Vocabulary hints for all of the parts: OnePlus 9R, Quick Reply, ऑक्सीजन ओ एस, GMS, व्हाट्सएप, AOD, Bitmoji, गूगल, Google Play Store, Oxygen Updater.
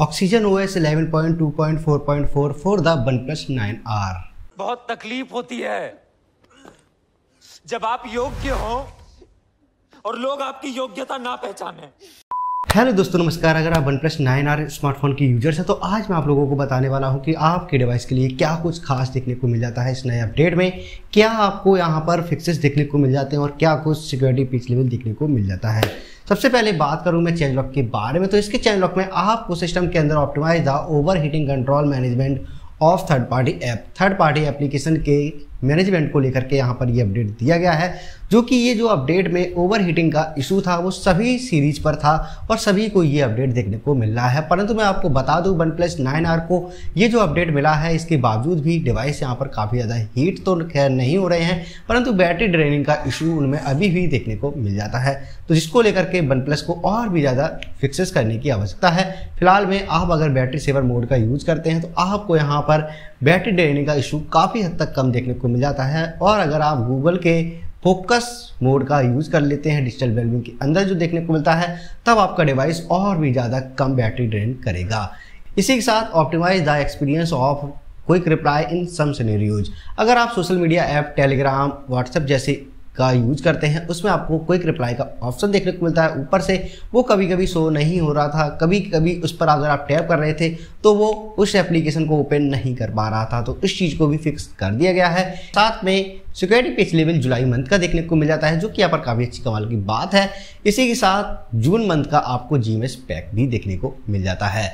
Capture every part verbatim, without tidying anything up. ऑक्सीजन ओ एस eleven point two point four point four for the OnePlus nine R. बहुत तकलीफ होती है जब आप योग्य हो और लोग आपकी योग्यता ना पहचाने। हेलो दोस्तों नमस्कार, अगर आप OnePlus nine R smartphone के यूजर्स हैं तो आज मैं आप लोगों को बताने वाला हूं कि आपके डिवाइस के लिए क्या कुछ खास देखने को मिल जाता है इस नए अपडेट में, क्या आपको यहां पर फिक्सेस देखने को मिल जाते हैं और क्या कुछ सिक्योरिटी पिच लेवल देखने को मिल जाता है। सबसे पहले बात करूं मैं चेंज लॉक के बारे में, तो इसके चेंज लॉक में आपको सिस्टम के अंदर optimise the overheating control management of third party app, third party application के मैनेजमेंट को लेकर के यहाँ पर ये अपडेट दिया गया है, जो कि ये जो अपडेट में ओवर हीटिंग का इशू था वो सभी सीरीज पर था और सभी को ये अपडेट देखने को मिल रहा है। परंतु मैं आपको बता दूं वन प्लस नाइन आर को ये जो अपडेट मिला है इसके बावजूद भी डिवाइस यहाँ पर काफ़ी ज़्यादा हीट तो खैर नहीं हो रहे हैं, परंतु बैटरी ड्रेनिंग का इशू उनमें अभी भी देखने को मिल जाता है, तो जिसको लेकर के OnePlus को और भी ज़्यादा फिक्सेस करने की आवश्यकता है। फिलहाल में आप अगर बैटरी सेवर मोड का यूज़ करते हैं तो आपको यहाँ पर बैटरी ड्रेनिंग का इशू काफ़ी हद तक कम देखने को मिल जाता है, और अगर आप गूगल के फोकस मोड का यूज़ कर लेते हैं डिजिटल वेलबींग के अंदर जो देखने को मिलता है, तब आपका डिवाइस और भी ज़्यादा कम बैटरी ड्रेन करेगा। इसी के साथ optimise the experience of quick reply in some scenarios, अगर आप social media app Telegram व्हाट्सएप जैसे का यूज करते हैं उसमें आपको क्विक रिप्लाई का ऑप्शन देखने को मिलता है ऊपर से, वो कभी कभी शो नहीं हो रहा था, कभी कभी उस पर अगर आप टैप कर रहे थे तो वो उस एप्लीकेशन को ओपन नहीं कर पा रहा था, तो इस चीज़ को भी फिक्स कर दिया गया है। साथ में सिक्योरिटी पिच लेवल जुलाई मंथ का देखने को मिल जाता है, जो कि यहाँ पर काफ़ी अच्छी कमाल की बात है। इसी के साथ जून मंथ का आपको जी एम एस पैक भी देखने को मिल जाता है,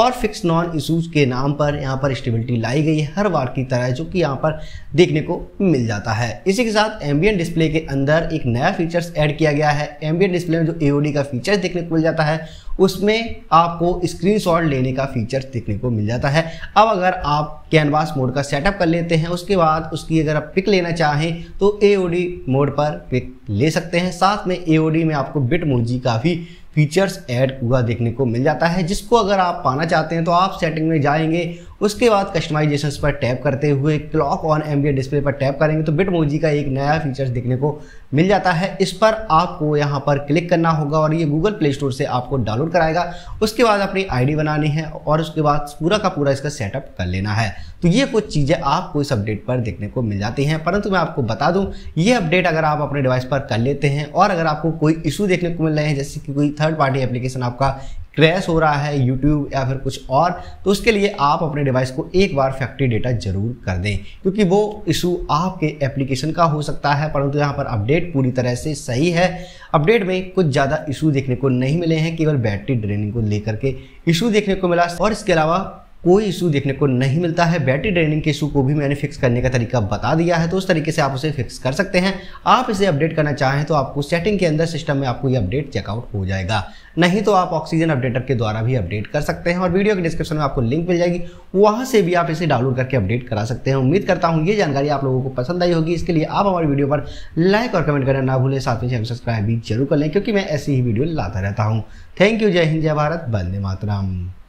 और फिक्स नॉन इशूज़ के नाम पर यहाँ पर स्टेबिलिटी लाई गई है हर बार की तरह, जो कि यहाँ पर देखने को मिल जाता है। इसी के साथ एम्बियन डिस्प्ले के अंदर एक नया फीचर्स ऐड किया गया है, एम्बियन डिस्प्ले में जो ए ओ डी का फीचर्स देखने को मिल जाता है उसमें आपको स्क्रीनशॉट लेने का फीचर्स देखने को मिल जाता है। अब अगर आप कैनवास मोड का सेटअप कर लेते हैं उसके बाद उसकी अगर आप पिक लेना चाहें तो ए ओ डी मोड पर पिक ले सकते हैं। साथ में ए ओ डी में आपको बिटमोजी का भी फीचर्स ऐड हुआ देखने को मिल जाता है, जिसको अगर आप पाना चाहते हैं तो आप सेटिंग में जाएंगे, उसके बाद कस्टमाइजेशंस पर टैप करते हुए क्लॉक ऑन एम्बिएंट डिस्प्ले पर टैप करेंगे तो बिटमोजी का एक नया फीचर्स देखने को मिल जाता है। इस पर आपको यहाँ पर क्लिक करना होगा और ये गूगल प्ले स्टोर से आपको डाउनलोड कराएगा, उसके बाद अपनी आई डी बनानी है और उसके बाद पूरा का पूरा इसका सेटअप कर लेना है। तो ये कुछ चीज़ें आपको इस अपडेट पर देखने को मिल जाती हैं, परंतु मैं आपको बता दूं ये अपडेट अगर आप अपने डिवाइस पर कर लेते हैं और अगर आपको कोई इशू देखने को मिल रहे हैं, जैसे कि कोई थर्ड पार्टी एप्लीकेशन आपका क्रैश हो रहा है यूट्यूब या फिर कुछ और, तो उसके लिए आप अपने डिवाइस को एक बार फैक्ट्री डेटा जरूर कर दें, क्योंकि वो इशू आपके एप्लीकेशन का हो सकता है। परंतु यहाँ पर अपडेट पूरी तरह से सही है, अपडेट में कुछ ज़्यादा इशू देखने को नहीं मिले हैं, केवल बैटरी ड्रेनिंग को लेकर के इशू देखने को मिला और इसके अलावा कोई इशू देखने को नहीं मिलता है। बैटरी ड्रेनिंग के इशू को भी मैंने फिक्स करने का तरीका बता दिया है, तो उस तरीके से आप उसे फिक्स कर सकते हैं। आप इसे अपडेट करना चाहें तो आपको सेटिंग के अंदर सिस्टम में आपको ये अपडेट चेकआउट हो जाएगा, नहीं तो आप ऑक्सीजन अपडेटर के द्वारा भी अपडेट कर सकते हैं और वीडियो के डिस्क्रिप्शन में आपको लिंक मिल जाएगी, वहाँ से भी आप इसे डाउनलोड करके अपडेट करा सकते हैं। उम्मीद करता हूँ ये जानकारी आप लोगों को पसंद आई होगी, इसके लिए आप हमारी वीडियो पर लाइक और कमेंट करना ना भूलें, साथ में चैनल सब्सक्राइब भी जरूर कर लें क्योंकि मैं ऐसी ही वीडियो लाता रहता हूँ। थैंक यू, जय हिंद, जय भारत, वंदे मातरम।